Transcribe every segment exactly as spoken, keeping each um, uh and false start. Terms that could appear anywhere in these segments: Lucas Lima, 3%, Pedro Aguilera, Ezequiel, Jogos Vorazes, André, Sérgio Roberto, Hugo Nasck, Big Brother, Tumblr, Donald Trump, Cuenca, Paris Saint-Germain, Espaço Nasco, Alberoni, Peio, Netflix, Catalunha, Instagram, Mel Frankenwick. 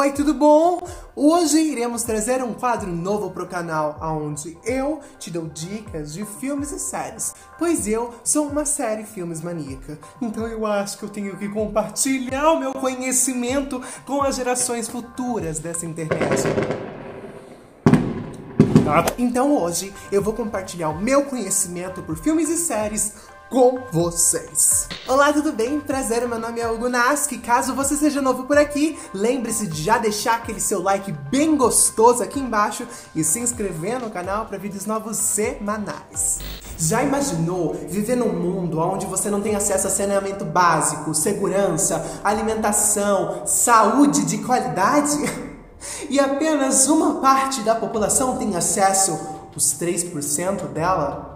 Oi, tudo bom? Hoje iremos trazer um quadro novo pro canal, onde eu te dou dicas de filmes e séries, pois eu sou uma série filmes maníaca, então eu acho que eu tenho que compartilhar o meu conhecimento com as gerações futuras dessa internet. Então hoje eu vou compartilhar o meu conhecimento por filmes e séries com vocês. Olá, tudo bem? Prazer, meu nome é Hugo Nasck. Caso você seja novo por aqui, lembre-se de já deixar aquele seu like bem gostoso aqui embaixo e se inscrever no canal para vídeos novos semanais. Já imaginou viver num mundo onde você não tem acesso a saneamento básico, segurança, alimentação, saúde de qualidade? E apenas uma parte da população tem acesso, os três por cento dela?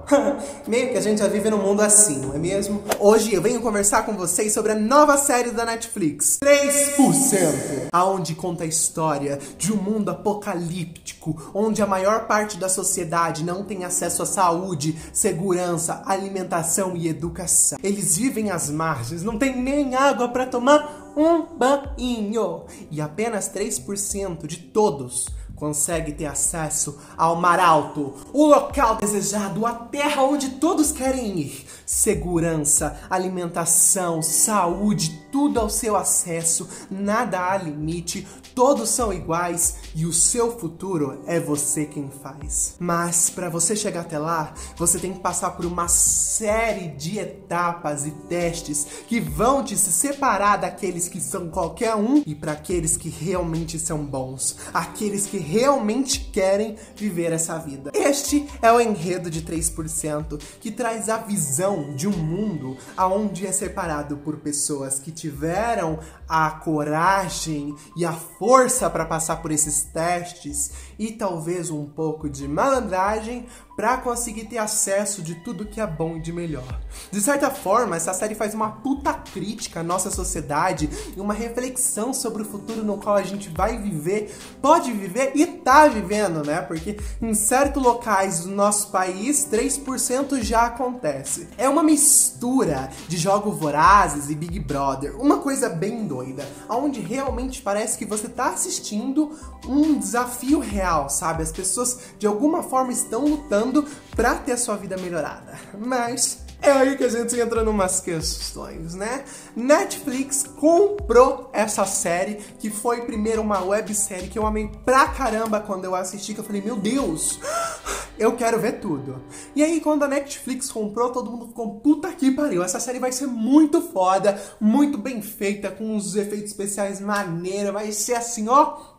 Meio que a gente já vive num mundo assim, não é mesmo? Hoje eu venho conversar com vocês sobre a nova série da Netflix, três por cento, aonde conta a história de um mundo apocalíptico, onde a maior parte da sociedade não tem acesso à saúde, segurança, alimentação e educação. Eles vivem às margens, não tem nem água para tomar um banho. E apenas três por cento de todos consegue ter acesso ao mar alto, o local desejado, a terra onde todos querem ir. Segurança, alimentação, saúde, tudo ao seu acesso, nada há limite, todos são iguais e o seu futuro é você quem faz. Mas para você chegar até lá, você tem que passar por uma série de etapas e testes que vão te se separar daqueles que são qualquer um e para aqueles que realmente são bons, aqueles que realmente querem viver essa vida. Este é o enredo de três por cento, que traz a visão de um mundo onde é separado por pessoas que tiveram a coragem e a força para passar por esses testes e talvez um pouco de malandragem para conseguir ter acesso de tudo que é bom e de melhor. De certa forma, essa série faz uma puta crítica à nossa sociedade e uma reflexão sobre o futuro no qual a gente vai viver, pode viver e tá vivendo, né? Porque em certos locais do nosso país, três por cento já acontece. É uma mistura de Jogos Vorazes e Big Brother, uma coisa bem doida, onde realmente parece que você tá assistindo um desafio real, sabe? As pessoas de alguma forma estão lutando pra ter a sua vida melhorada. Mas é aí que a gente entra em umas questões, né? Netflix comprou essa série, que foi primeiro uma websérie que eu amei pra caramba quando eu assisti, que eu falei, meu Deus, eu quero ver tudo. E aí quando a Netflix comprou, todo mundo ficou, puta que pariu, essa série vai ser muito foda, muito bem feita, com uns efeitos especiais maneira, vai ser assim, ó,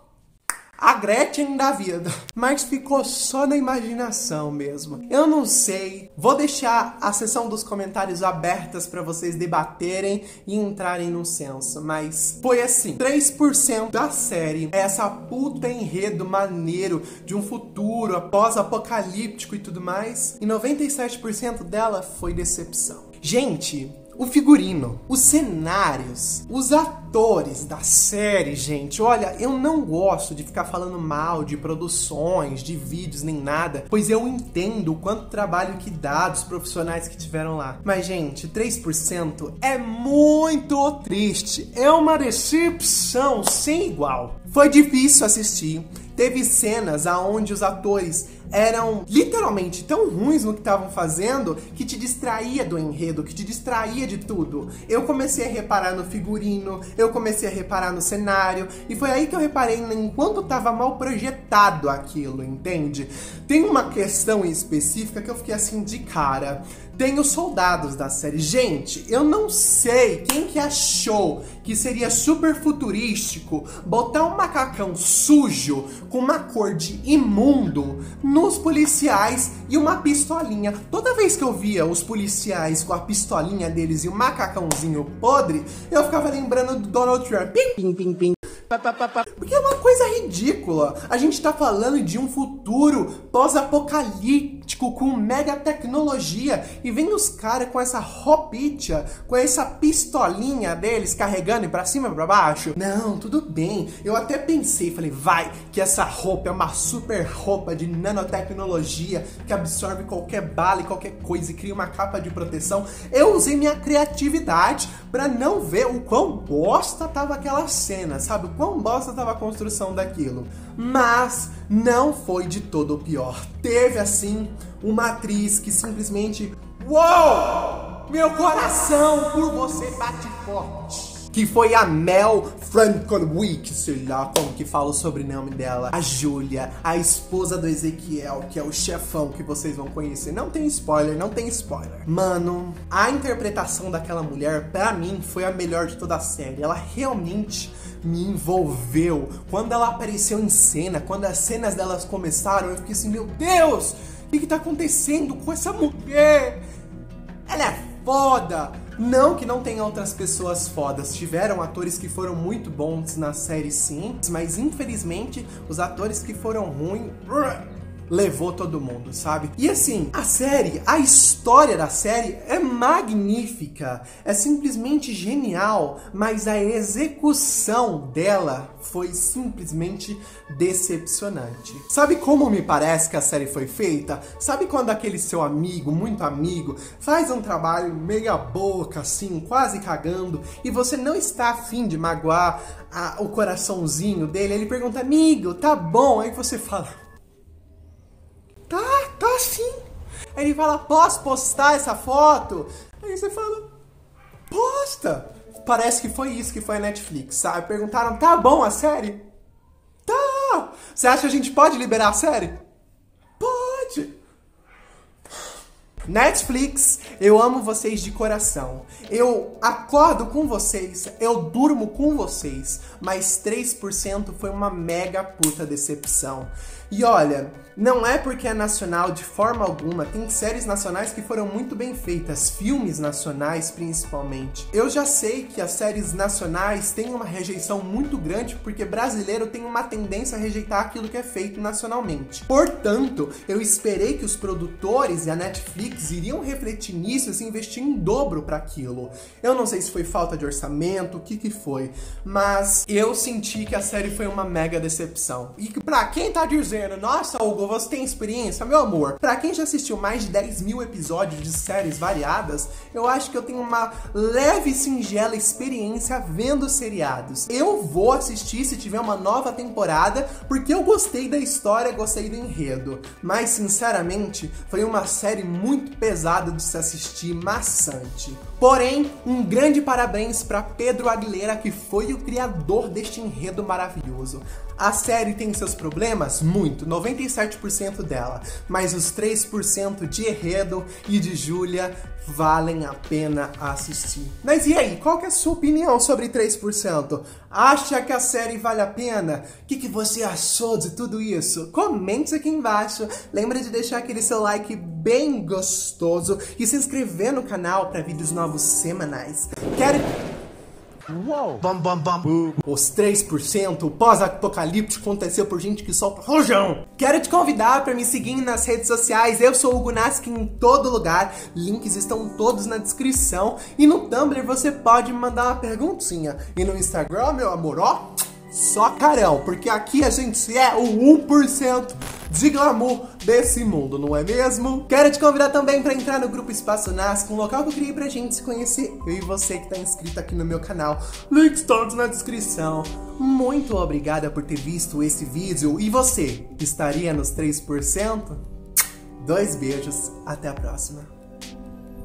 a Gretchen da vida. Mas ficou só na imaginação mesmo. Eu não sei. Vou deixar a seção dos comentários abertas para vocês debaterem e entrarem num senso. Mas foi assim. três por cento da série é essa puta enredo maneiro de um futuro pós-apocalíptico e tudo mais. E noventa e sete por cento dela foi decepção. Gente, o figurino, os cenários, os atores da série, gente, olha, eu não gosto de ficar falando mal de produções, de vídeos, nem nada, pois eu entendo o quanto trabalho que dá dos profissionais que tiveram lá. Mas, gente, três por cento é muito triste, é uma decepção sem igual. Foi difícil assistir, teve cenas aonde os atores eram literalmente tão ruins no que estavam fazendo que te distraía do enredo, que te distraía de tudo. Eu comecei a reparar no figurino, eu comecei a reparar no cenário, e foi aí que eu reparei enquanto tava mal projetado aquilo, entende? Tem uma questão específica que eu fiquei assim de cara. Tem os soldados da série. Gente, eu não sei quem que achou que seria super futurístico botar um macacão sujo com uma cor de imundo nos policiais e uma pistolinha. Toda vez que eu via os policiais com a pistolinha deles e o macacãozinho podre, eu ficava lembrando do Donald Trump. Pim, pim, pim, pim. Porque é uma coisa ridícula. A gente tá falando de um futuro pós-apocalíptico, crítico com mega tecnologia, e vem os caras com essa roupinha, com essa pistolinha deles carregando pra cima e pra baixo. Não, tudo bem, eu até pensei, falei, vai, que essa roupa é uma super roupa de nanotecnologia que absorve qualquer bala e qualquer coisa e cria uma capa de proteção. Eu usei minha criatividade pra não ver o quão bosta tava aquela cena, sabe? O quão bosta tava a construção daquilo. Mas não foi de todo o pior. Teve, assim, uma atriz que simplesmente... uou! Meu coração por você bate forte. Que foi a Mel Frankenwick, sei lá como que fala o sobrenome dela. A Júlia, a esposa do Ezequiel, que é o chefão que vocês vão conhecer. Não tem spoiler, não tem spoiler. Mano, a interpretação daquela mulher, pra mim, foi a melhor de toda a série. Ela realmente... me envolveu. Quando ela apareceu em cena, quando as cenas delas começaram, eu fiquei assim, meu Deus, o que que tá acontecendo com essa mulher? Ela é foda! Não que não tenha outras pessoas fodas, tiveram atores que foram muito bons na série sim, mas infelizmente os atores que foram ruins... levou todo mundo, sabe? E assim, a série, a história da série é magnífica, é simplesmente genial, mas a execução dela foi simplesmente decepcionante. Sabe como me parece que a série foi feita? Sabe quando aquele seu amigo, muito amigo, faz um trabalho meia boca, assim, quase cagando, e você não está afim de magoar a, o coraçãozinho dele, ele pergunta, amigo, tá bom? Aí você fala... tá, tá sim. Aí ele fala, posso postar essa foto? Aí você fala, posta. Parece que foi isso que foi a Netflix, sabe? Perguntaram, tá bom a série? Tá. Você acha que a gente pode liberar a série? Pode. Netflix, eu amo vocês de coração. Eu acordo com vocês, eu durmo com vocês, mas três por cento foi uma mega puta decepção. E olha, não é porque é nacional de forma alguma, tem séries nacionais que foram muito bem feitas, filmes nacionais principalmente. Eu já sei que as séries nacionais têm uma rejeição muito grande porque brasileiro tem uma tendência a rejeitar aquilo que é feito nacionalmente. Portanto, eu esperei que os produtores e a Netflix iriam refletir nisso e se investir em dobro para aquilo. Eu não sei se foi falta de orçamento, o que que foi, mas eu senti que a série foi uma mega decepção. E que pra quem tá dizendo, nossa, Hugo, você tem experiência? Meu amor, pra quem já assistiu mais de dez mil episódios de séries variadas, eu acho que eu tenho uma leve e singela experiência vendo seriados. Eu vou assistir se tiver uma nova temporada, porque eu gostei da história, gostei do enredo. Mas, sinceramente, foi uma série muito pesada de se assistir, maçante. Porém, um grande parabéns pra Pedro Aguilera, que foi o criador deste enredo maravilhoso. A série tem seus problemas? Muito, noventa e sete por cento dela, mas os três por cento de enredo e de Júlia valem a pena assistir. Mas e aí, qual que é a sua opinião sobre três por cento? Acha que a série vale a pena? O que que você achou de tudo isso? Comente aqui embaixo, lembra de deixar aquele seu like bem gostoso e se inscrever no canal para vídeos novos semanais. Quero... uou. Bam, bam, bam. Os três por cento, o pós-apocalíptico aconteceu por gente que solta rojão. Quero te convidar para me seguir nas redes sociais. Eu sou o Hugo Nasck em todo lugar. Links estão todos na descrição. E no Tumblr você pode me mandar uma perguntinha. E no Instagram, meu amor, ó, só carão. Porque aqui a gente é o um por cento de glamour desse mundo, não é mesmo? Quero te convidar também para entrar no grupo Espaço Nasco, um local que eu criei pra gente se conhecer, eu e você que tá inscrito aqui no meu canal. Links todos na descrição. Muito obrigada por ter visto esse vídeo. E você, estaria nos três por cento? Dois beijos, até a próxima.